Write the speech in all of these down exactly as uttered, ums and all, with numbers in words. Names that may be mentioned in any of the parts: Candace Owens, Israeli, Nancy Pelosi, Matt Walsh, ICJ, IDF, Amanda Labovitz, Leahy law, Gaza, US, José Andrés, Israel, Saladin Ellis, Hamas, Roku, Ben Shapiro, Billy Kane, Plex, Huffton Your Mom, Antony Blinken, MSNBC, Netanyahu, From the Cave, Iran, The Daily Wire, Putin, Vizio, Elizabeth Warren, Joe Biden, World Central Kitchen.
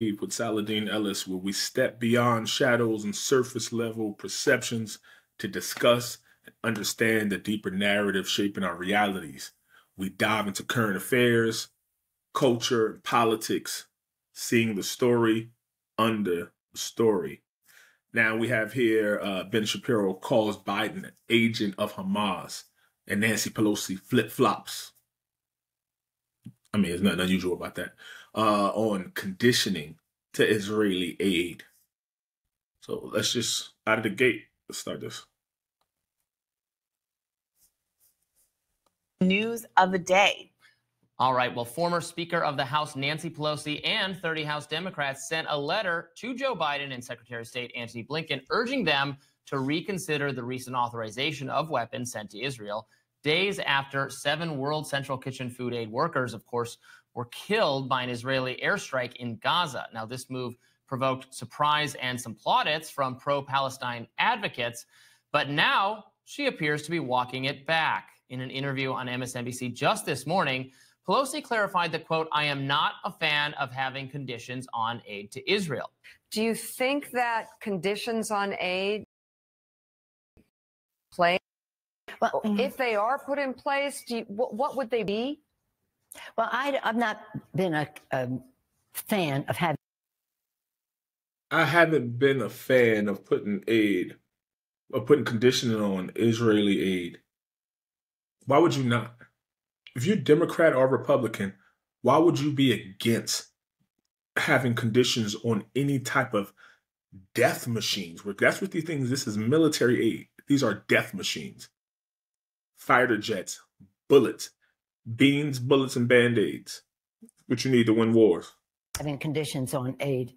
with Saladin Ellis, where we step beyond shadows and surface level perceptions to discuss and understand the deeper narrative shaping our realities. We dive into current affairs, culture, and politics, seeing the story under the story. Now we have here uh, Ben Shapiro calls Biden an agent of Hamas, and Nancy Pelosi flip-flops. I mean, there's nothing unusual about that. Uh, on conditioning to Israeli aid. So let's just, out of the gate, let's start this. News of the day. All right, well, former Speaker of the House Nancy Pelosi and thirty House Democrats sent a letter to Joe Biden and Secretary of State Antony Blinken urging them to reconsider the recent authorization of weapons sent to Israel days after seven World Central Kitchen food aid workers, of course, were killed by an Israeli airstrike in Gaza. Now, this move provoked surprise and some plaudits from pro-Palestine advocates, but now she appears to be walking it back. In an interview on M S N B C just this morning, Pelosi clarified that, quote, I am not a fan of having conditions on aid to Israel. Do you think that conditions on aid play? Well, if they are put in place, do you, what, what would they be? Well, I, I've not been a, a fan of having. I haven't been a fan of putting aid or putting conditioning on Israeli aid. Why would you not? If you're Democrat or Republican, why would you be against having conditions on any type of death machines? That's what these things, this is military aid. These are death machines. Fighter jets, bullets, beans, bullets, and Band-Aids, which you need to win wars. Having conditions on aid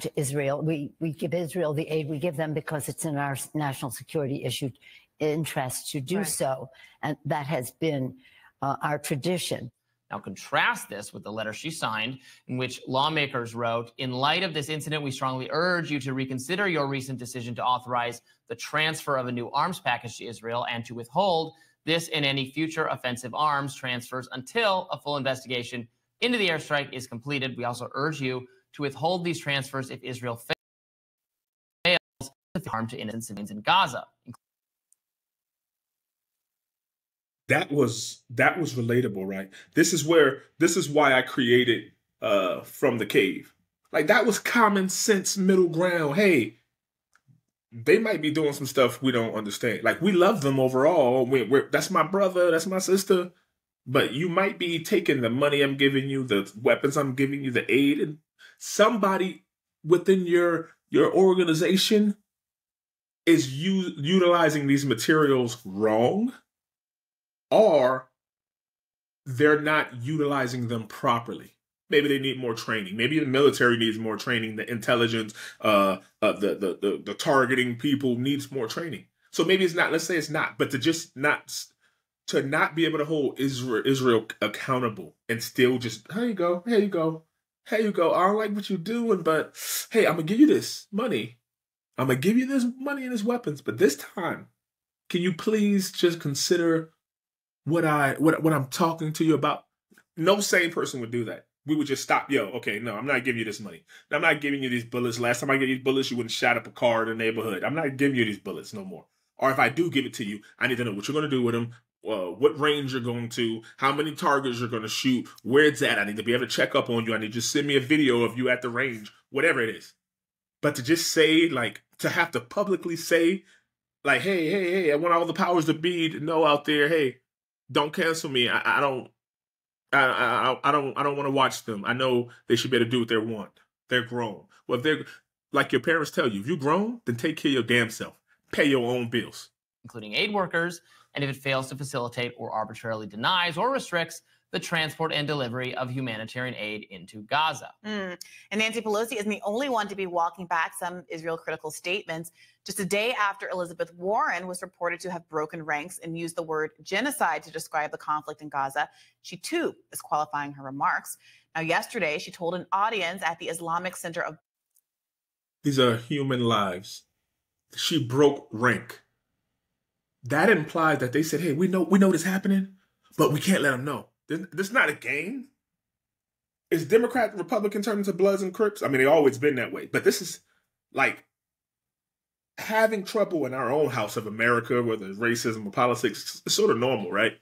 to Israel. We, we give Israel the aid we give them because it's in our national security issue interest to do right. so. And that has been uh, our tradition. Now contrast this with the letter she signed in which lawmakers wrote, in light of this incident, we strongly urge you to reconsider your recent decision to authorize the transfer of a new arms package to Israel and to withhold this and any future offensive arms transfers until a full investigation into the airstrike is completed. We also urge you to withhold these transfers if Israel fails to harm to innocent civilians in Gaza. That was that was relatable, right? This is where this is why I created uh, From the Cave. Like that was common sense middle ground. Hey, they might be doing some stuff we don't understand. Like, we love them overall. We're, we're, that's my brother. That's my sister. But you might be taking the money I'm giving you, the weapons I'm giving you, the aid. And somebody within your your organization is u utilizing these materials wrong, or they're not utilizing them properly. Maybe they need more training. Maybe the military needs more training. The intelligence, uh, uh, the, the the the targeting people needs more training. So maybe it's not. Let's say it's not. But to just not to not be able to hold Israel Israel accountable and still just here you go, here you go, here you go. I don't like what you're doing, but hey, I'm gonna give you this money. I'm gonna give you this money and this weapons. But this time, can you please just consider what I what what I'm talking to you about? No sane person would do that. We would just stop. Yo, okay, no, I'm not giving you this money. I'm not giving you these bullets. Last time I gave you these bullets, you wouldn't shot up a car in the neighborhood. I'm not giving you these bullets no more. Or if I do give it to you, I need to know what you're going to do with them, uh, what range you're going to, how many targets you're going to shoot, where it's at. I need to be able to check up on you. I need you to send me a video of you at the range, whatever it is. But to just say, like, to have to publicly say, like, hey, hey, hey, I want all the powers to be to know out there, hey, don't cancel me. I, I don't. I, I I don't I don't want to watch them. I know they should be able to do what they want. They're grown. Well, if they're like your parents tell you, if you're grown, then take care of your damn self. Pay your own bills, including aid workers. And if it fails to facilitate or arbitrarily denies or restricts the transport and delivery of humanitarian aid into Gaza. Mm. And Nancy Pelosi isn't the only one to be walking back some Israel critical statements. Just a day after Elizabeth Warren was reported to have broken ranks and used the word genocide to describe the conflict in Gaza, she too is qualifying her remarks. Now, yesterday, she told an audience at the Islamic Center of... These are human lives. She broke rank. That implies that they said, hey, we know, we know this happening, but we can't let them know. This is not a game. is Democrat and Republican turning to Bloods and Crips? I mean, they've always been that way. But this is like having trouble in our own house of America, whether it's racism or politics, it's sort of normal, right?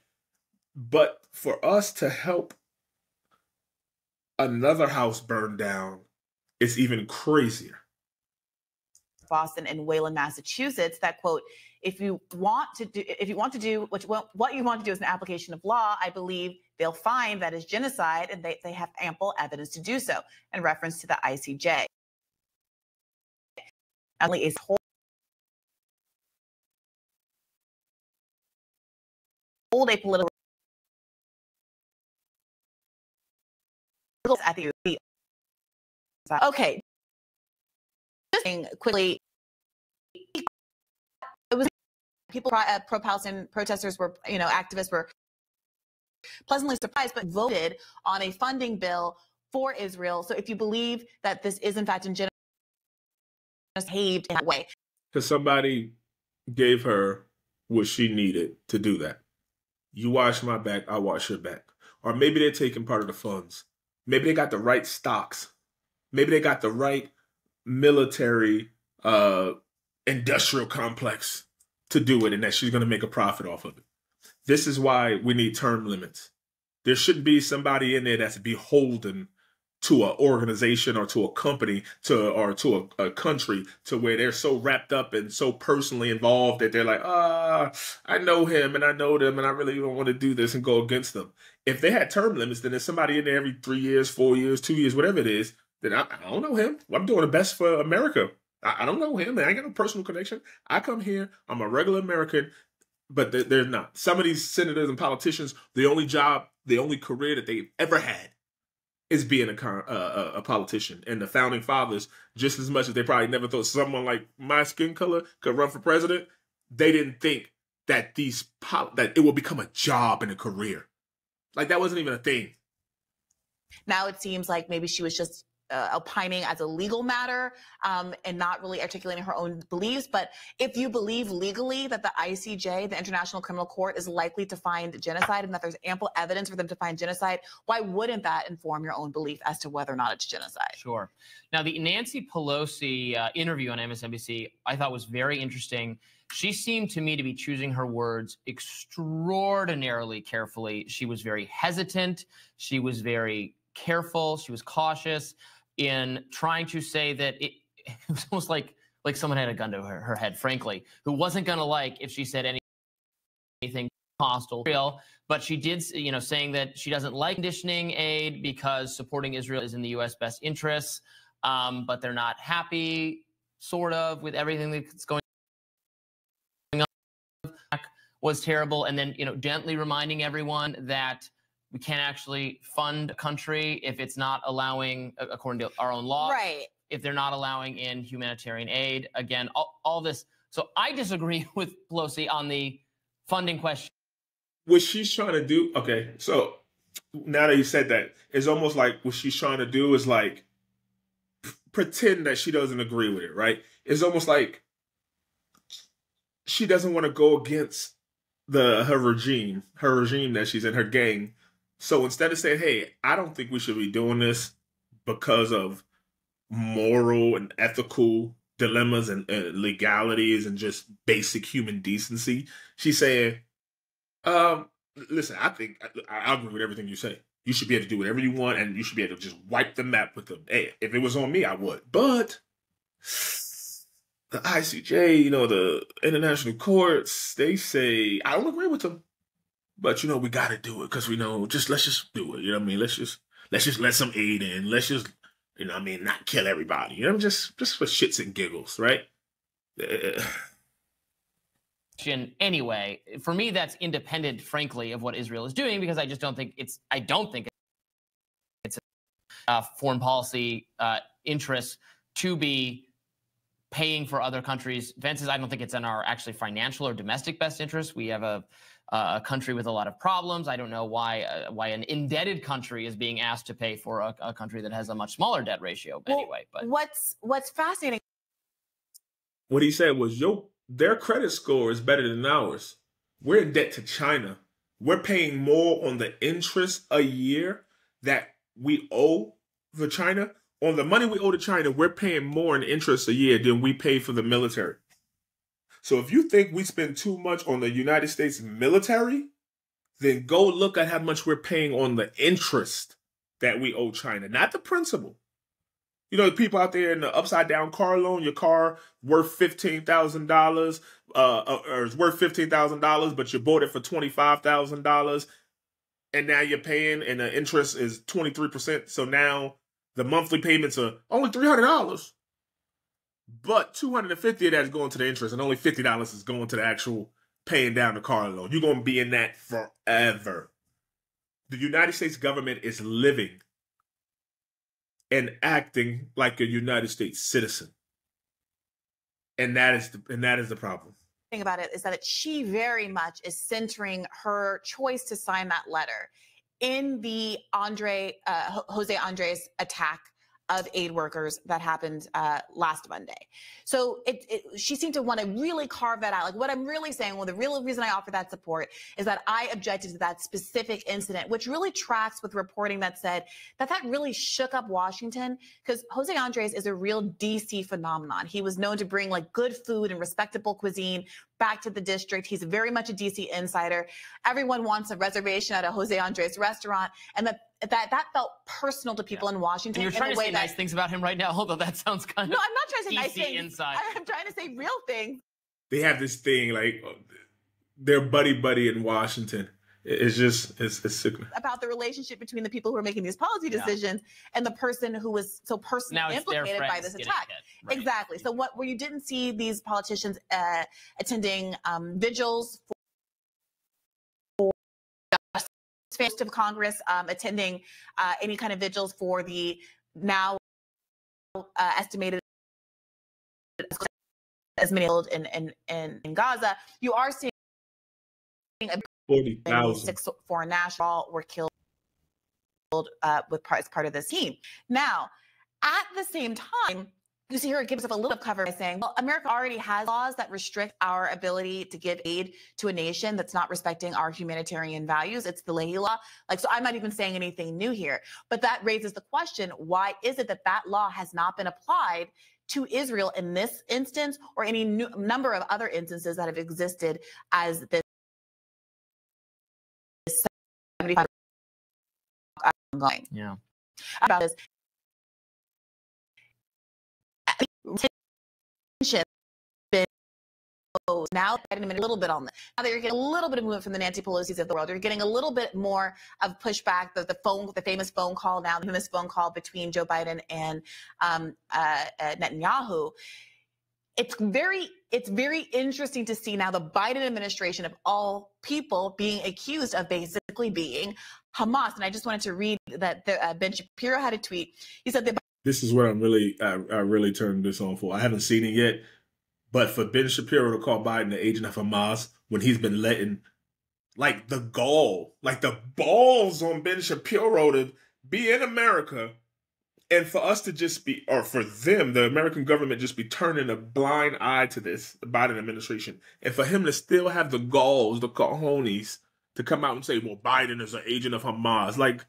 But for us to help another house burn down is even crazier. Boston and Wayland, Massachusetts, that quote, if you want to do, if you want to do what you want, what you want to do is an application of law, I believe they'll find that is genocide, and they, they have ample evidence to do so, in reference to the I C J. Only a hold a political at the okay. Quickly, it was people, uh, pro-Palestinian protesters were, you know, activists were pleasantly surprised, but voted on a funding bill for Israel. So if you believe that this is in fact in genocide, in that way, because somebody gave her what she needed to do that. You wash my back, I wash your back. Or maybe they're taking part of the funds. Maybe they got the right stocks. Maybe they got the right military uh industrial complex to do it, and that she's going to make a profit off of it. This is why we need term limits. There shouldn't be somebody in there that's beholden to an organization or to a company to or to a, a country, to where they're so wrapped up and so personally involved that they're like, ah, I know him and I know them and I really don't want to do this and go against them. If they had term limits, then there's somebody in there every three years, four years, two years, whatever it is, then I, I don't know him. I'm doing the best for America. I, I don't know him. I ain't got no personal connection. I come here. I'm a regular American, but they're, they're not. Some of these senators and politicians, the only job, the only career that they've ever had is being a, uh, a politician. And the founding fathers, just as much as they probably never thought someone like my skin color could run for president, they didn't think that these that it would become a job and a career. Like, that wasn't even a thing. Now it seems like maybe she was just Uh, opining as a legal matter um, and not really articulating her own beliefs. But if you believe legally that the I C J, the International Criminal Court, is likely to find genocide and that there's ample evidence for them to find genocide, why wouldn't that inform your own belief as to whether or not it's genocide? Sure. Now, the Nancy Pelosi uh, interview on M S N B C I thought was very interesting. She seemed to me to be choosing her words extraordinarily carefully. She was very hesitant. She was very careful. She was cautious in trying to say that it, it was almost like like someone had a gun to her, her head, frankly, who wasn't going to like if she said any, anything hostile. But she did, you know, saying that she doesn't like conditioning aid because supporting Israel is in the U S best interests, um, but they're not happy, sort of, with everything that's going on. Was terrible. And then, you know, gently reminding everyone that we can't actually fund a country if it's not allowing, according to our own law, right, if they're not allowing in humanitarian aid. Again, all, all this. So I disagree with Pelosi on the funding question. What she's trying to do, okay, so now that you said that, it's almost like what she's trying to do is like pretend that she doesn't agree with it, right? It's almost like she doesn't want to go against the her regime, her regime that she's in, her gang. So instead of saying, hey, I don't think we should be doing this because of moral and ethical dilemmas and uh, legalities and just basic human decency, she's saying, um, listen, I think I, I agree with everything you say. You should be able to do whatever you want, and you should be able to just wipe the map with them. Hey, if it was on me, I would. But the I C J, you know, the international courts, they say, I don't agree with them. But, you know, we got to do it because we know, just let's just do it. You know what I mean? Let's just let's just let some aid in. Let's just, you know what I mean, not kill everybody. You know, just just for shits and giggles. Right. Anyway, for me, that's independent, frankly, of what Israel is doing, because I just don't think it's I don't think it's a uh, foreign policy uh, interest to be paying for other countries' fences. I don't think it's in our actually financial or domestic best interest. We have a Uh, a country with a lot of problems. I don't know why uh, why an indebted country is being asked to pay for a, a country that has a much smaller debt ratio. Well, anyway, but what's what's fascinating? What he said was, "Yo, their credit score is better than ours. We're in debt to China. We're paying more on the interest a year that we owe for China, on the money we owe to China, we're paying more in interest a year than we pay for the military. So if you think we spend too much on the United States military, then go look at how much we're paying on the interest that we owe China, not the principal. You know, the people out there in the upside down car loan, your car worth fifteen thousand dollars uh, or it's worth fifteen thousand dollars, but you bought it for twenty-five thousand dollars and now you're paying and the interest is twenty-three percent. So now the monthly payments are only three hundred dollars, but two hundred fifty dollars of that is going to the interest and only fifty dollars is going to the actual paying down the car loan. You're going to be in that forever. The United States government is living and acting like a United States citizen. And that is the, and that is the problem. The thing about it is that she very much is centering her choice to sign that letter in the Andre, uh, José Andrés attack of aid workers that happened uh, last Monday. So it, it, she seemed to want to really carve that out. Like what I'm really saying, well, the real reason I offer that support is that I objected to that specific incident, which really tracks with reporting that said that that really shook up Washington because José Andrés is a real D C phenomenon. He was known to bring like good food and respectable cuisine back to the district. He's very much a D C insider. Everyone wants a reservation at a José Andrés restaurant, and that that that felt personal to people yeah. in Washington. And you're trying in a way to say that, nice things about him right now, although that sounds kind of no. I'm not trying to say nice things. Inside. I'm trying to say real things. They have this thing like they're buddy buddy in Washington. It's just it's, it's sickening about the relationship between the people who are making these policy yeah. decisions and the person who was so personally implicated by this attack. Hit, right? Exactly. So what where you didn't see these politicians uh, attending um, vigils for, for most of Congress, um, attending uh, any kind of vigils for the now uh, estimated as many killed in in in in Gaza. You are seeing a forty thousand foreign nationals were killed uh, with part, as part of this team. Now, at the same time, you see here it gives up a little cover by saying, well, America already has laws that restrict our ability to give aid to a nation that's not respecting our humanitarian values. It's the Leahy law. Like, so I'm not even saying anything new here. But that raises the question, why is it that that law has not been applied to Israel in this instance or any new, number of other instances that have existed as this? Going. Yeah. About this tension now I'm a little bit on this. Now that you're getting a little bit of movement from the Nancy Pelosi's of the world, you're getting a little bit more of pushback. The the phone, the famous phone call now, the famous phone call between Joe Biden and um, uh, uh, Netanyahu. It's very, it's very interesting to see now the Biden administration of all people being accused of basically being Hamas. And I just wanted to read that the, uh, Ben Shapiro had a tweet. He said that this is what I'm really, I, I really turned this on for. I haven't seen it yet, but for Ben Shapiro to call Biden the agent of Hamas when he's been letting, like the gall, like the balls on Ben Shapiro to be in America. And for us to just be, or for them, the American government just be turning a blind eye to this, the Biden administration. And for him to still have the galls, the cojones, to come out and say, well, Biden is an agent of Hamas. Like.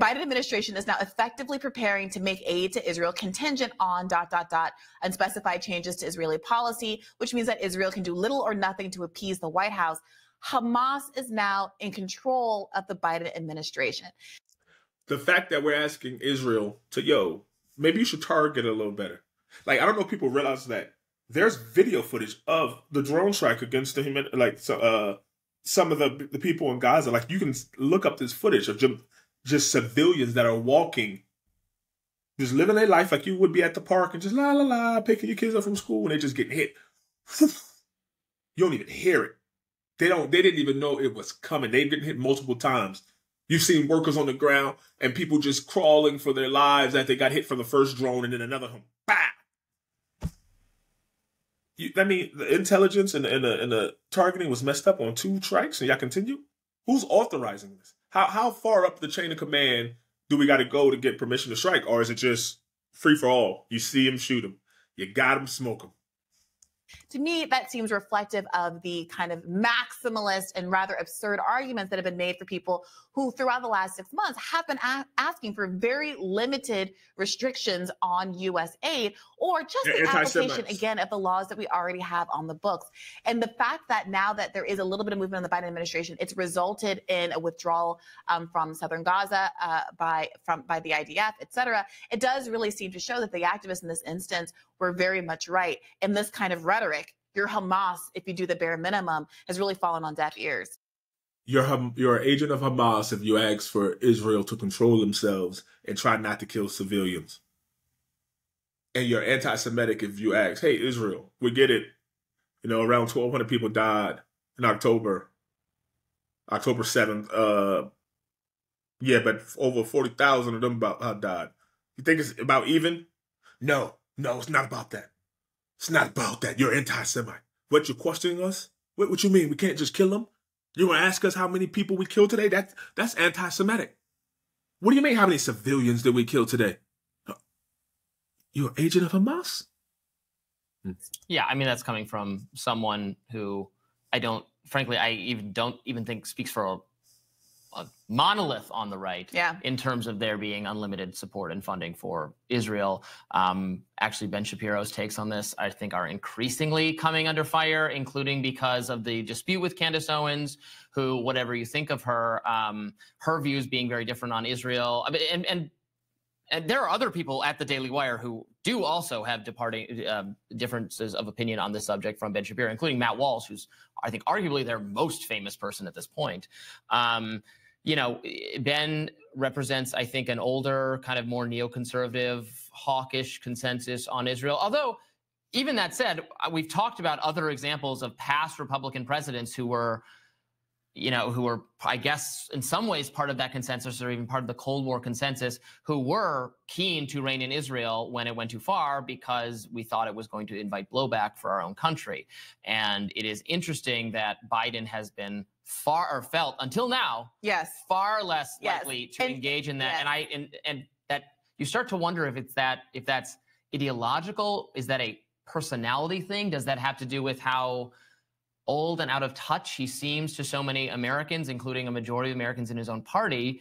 Biden administration is now effectively preparing to make aid to Israel contingent on dot, dot, dot, unspecified changes to Israeli policy, which means that Israel can do little or nothing to appease the White House. Hamas is now in control of the Biden administration. The fact that we're asking Israel to, yo, maybe you should target a little better. Like, I don't know if people realize that there's video footage of the drone strike against the human, like so, uh, some of the, the people in Gaza. Like, you can look up this footage of just, just civilians that are walking, just living their life like you would be at the park and just la, la, la, picking your kids up from school and they just getting hit. You don't even hear it. They don't. They didn't even know it was coming. They've been hit multiple times. You've seen workers on the ground and people just crawling for their lives as they got hit from the first drone and then another one. Bah! You, I mean, the intelligence and, and, the, and the targeting was messed up on two strikes. And y'all continue? Who's authorizing this? How how far up the chain of command do we got to go to get permission to strike? Or is it just free for all? You see him, shoot him. You got him, smoke him. To me, that seems reflective of the kind of maximalist and rather absurd arguments that have been made for people who throughout the last six months have been a asking for very limited restrictions on U S aid, or just the application, again, of the laws that we already have on the books. And the fact that now that there is a little bit of movement in the Biden administration, it's resulted in a withdrawal um, from southern Gaza uh, by, from, by the I D F, et cetera, it does really seem to show that the activists in this instance were very much right. And this kind of rhetoric, your Hamas, if you do the bare minimum, has really fallen on deaf ears. You're, you're an agent of Hamas if you ask for Israel to control themselves and try not to kill civilians. And you're anti-Semitic if you ask, hey, Israel, we get it. You know, around twelve hundred people died in October, October seventh. Uh, yeah, but over forty thousand of them about, uh, died. You think it's about even? No, no, it's not about that. It's not about that. You're anti-Semite. What, you're questioning us? What, what you mean? We can't just kill them? You want to ask us how many people we killed today? That, that's anti-Semitic. What do you mean how many civilians did we kill today? You're an agent of Hamas? Yeah, I mean, that's coming from someone who I don't, frankly, I even don't even think speaks for a a monolith on the right, yeah, in terms of there being unlimited support and funding for Israel. Um, actually, Ben Shapiro's takes on this, I think, are increasingly coming under fire, including because of the dispute with Candace Owens, who, whatever you think of her, um, her views being very different on Israel. I mean, and, and and there are other people at The Daily Wire who do also have departing uh, differences of opinion on this subject from Ben Shapiro, including Matt Walsh, who's, I think, arguably their most famous person at this point. Um, You know, Ben represents, I think, an older, kind of more neoconservative, hawkish consensus on Israel. Although, even that said, we've talked about other examples of past Republican presidents who were, you know, who were, I guess, in some ways part of that consensus or even part of the Cold War consensus, who were keen to rein in Israel when it went too far because we thought it was going to invite blowback for our own country. And it is interesting that Biden has been far or felt until now, yes, far less likely, yes, to and, engage in that, yes. and I and and that you start to wonder if it's that if that's ideological. Is that a personality thing? Does that have to do with how old and out of touch he seems to so many Americans, including a majority of Americans in his own party?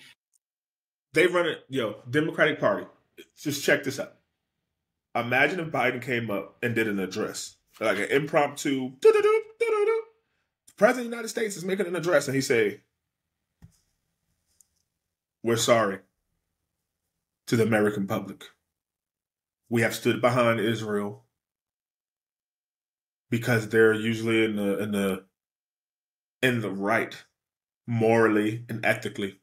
They run it, you know, Democratic Party. Just check this out. Imagine if Biden came up and did an address, like an impromptu. Doo-doo-doo. President of the United States is making an address and he say, we're sorry to the American public. We have stood behind Israel because they're usually in the in the in the right morally and ethically.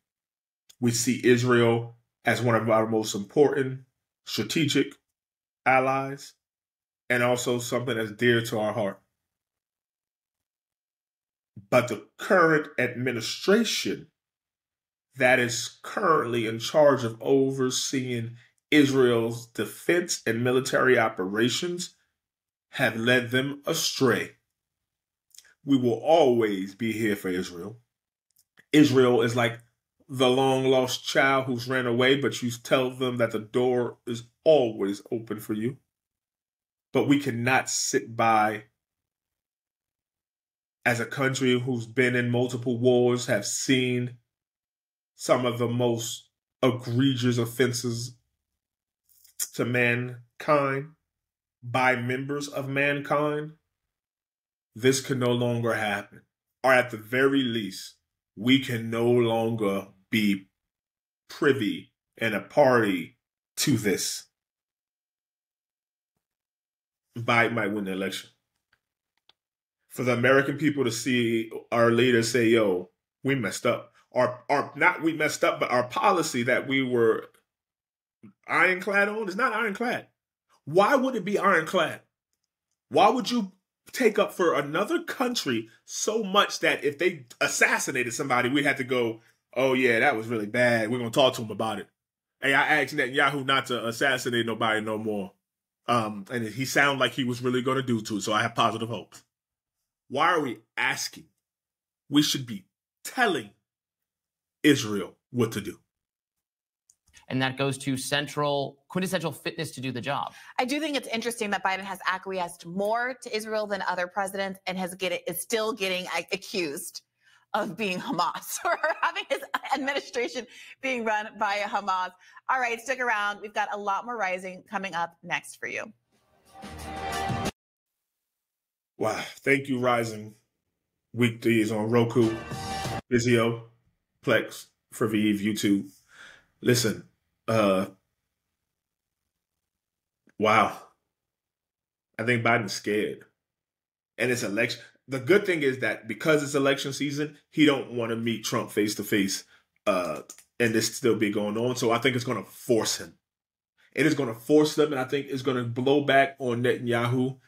We see Israel as one of our most important strategic allies and also something that's dear to our heart. But the current administration that is currently in charge of overseeing Israel's defense and military operations have led them astray. We will always be here for Israel. Israel is like the long-lost child who's ran away, but you tell them that the door is always open for you. But we cannot sit by as a country who's been in multiple wars, have seen some of the most egregious offenses to mankind by members of mankind. This can no longer happen. Or at the very least, we can no longer be privy and a party to this. Biden might win the election. For the American people to see our leaders say, yo, we messed up. Or, or not we messed up, but our policy that we were ironclad on is not ironclad. Why would it be ironclad? Why would you take up for another country so much that if they assassinated somebody, we'd have to go, oh, yeah, that was really bad. We're going to talk to them about it. Hey, I asked Netanyahu not to assassinate nobody no more. Um, and he sounded like he was really going to do to it, so I have positive hope. Why are we asking? We should be telling Israel what to do. and that goes to central, quintessential fitness to do the job. I do think it's interesting that Biden has acquiesced more to Israel than other presidents and has get it, is still getting accused of being Hamas or having his administration being run by a Hamas. All right, stick around. We've got a lot more Rising coming up next for you. Wow. Thank you, Rising. Weekdays on Roku, Vizio, Plex, Frevive, YouTube. Listen, uh, wow. I think Biden's scared. And it's election. The good thing is that because it's election season, he don't want to meet Trump face to face. Uh, and this still be going on. So I think it's going to force him. It is going to force them. And I think it's going to blow back on Netanyahu.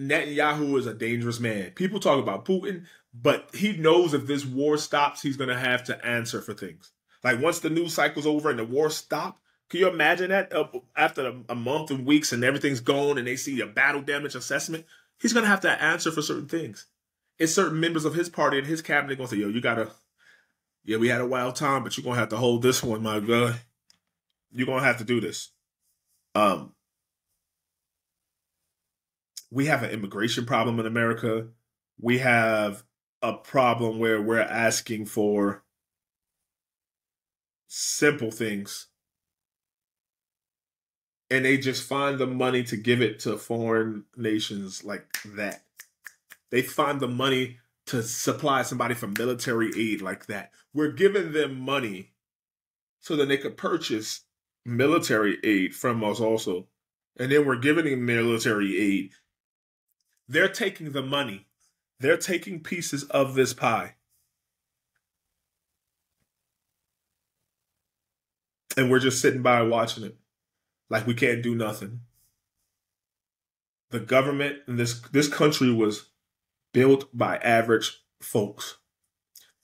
Netanyahu is a dangerous man. People talk about Putin, but he knows if this war stops, he's going to have to answer for things. Like once the news cycle's over and the war stops, can you imagine that after a month and weeks and everything's gone and they see a battle damage assessment? He's going to have to answer for certain things. It's certain members of his party and his cabinet going to say, yo, you got to, yeah, we had a wild time, but you're going to have to hold this one, my God. You're going to have to do this. Um, we have an immigration problem in America. We have a problem where we're asking for simple things. And they just find the money to give it to foreign nations like that. They find the money to supply somebody for military aid like that. We're giving them money so that they could purchase military aid from us also. And then we're giving them military aid. They're taking the money. They're taking pieces of this pie. And we're just sitting by watching it. Like we can't do nothing. The government in this, this country was built by average folks.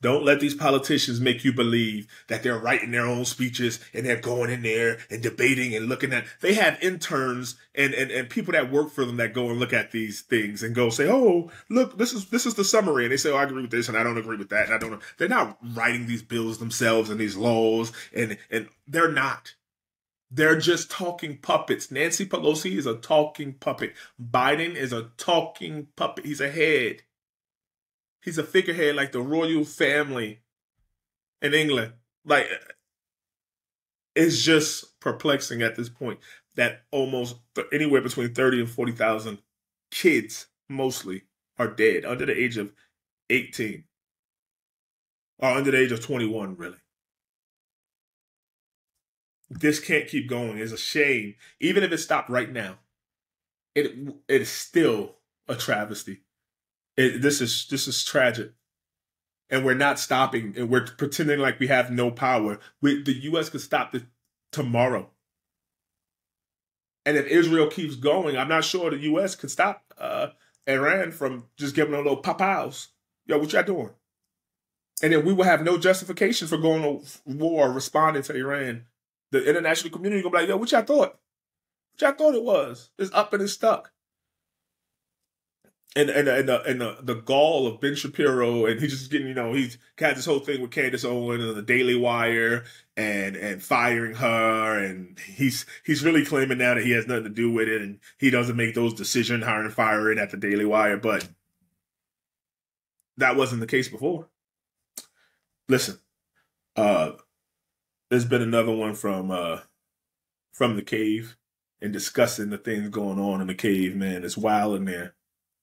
Don't let these politicians make you believe that they're writing their own speeches and they're going in there and debating and looking at. They have interns and, and, and people that work for them that go and look at these things and go say, oh, look, this is this is the summary. And they say, oh, I agree with this and I don't agree with that. And I don't know. They're not writing these bills themselves and these laws. And, and they're not. They're just talking puppets. Nancy Pelosi is a talking puppet. Biden is a talking puppet. He's a head. He's a figurehead like the royal family in England. Like, it's just perplexing at this point that almost anywhere between thirty and forty thousand kids mostly are dead under the age of eighteen or under the age of twenty-one, really. This can't keep going. It's a shame. Even if it stopped right now, it it is still a travesty. It, this is this is tragic, and we're not stopping. And we're pretending like we have no power. We, the U S could stop this tomorrow. And if Israel keeps going, I'm not sure the U S could stop uh, Iran from just giving them a little pop-outs. Yo, what y'all doing? And then we will have no justification for going to war, responding to Iran. The international community gonna be like, yo, what y'all thought? What y'all thought it was? It's up and it's stuck. And and and the, and the, the gall of Ben Shapiro, and he's just getting, you know, he's got this whole thing with Candace Owens and the Daily Wire, and and firing her, and he's he's really claiming now that he has nothing to do with it, and he doesn't make those decisions, hiring, firing at the Daily Wire, but that wasn't the case before. Listen, uh. There's been another one from uh, from the cave and discussing the things going on in the cave, man. It's wild in there.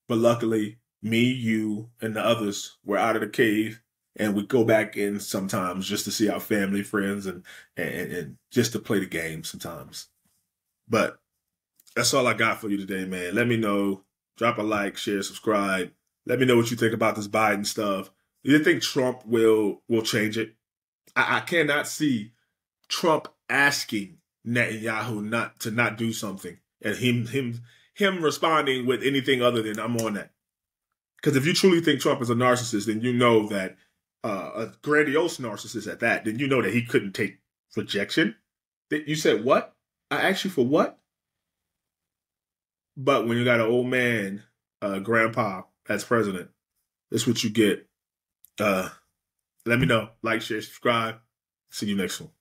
But luckily, me, you, and the others were out of the cave, and we go back in sometimes just to see our family, friends, and, and, and just to play the game sometimes. But that's all I got for you today, man. Let me know. Drop a like, share, subscribe. Let me know what you think about this Biden stuff. Do you think Trump will, will change it? I, I cannot see Trump asking Netanyahu not to not do something, and him him him responding with anything other than I'm on that. Because if you truly think Trump is a narcissist, then you know that uh, a grandiose narcissist at that, then you know that he couldn't take rejection. That you said what? I asked you for what? But when you got an old man, uh, grandpa as president, that's what you get. Uh, let me know. Like, share, subscribe. See you next one.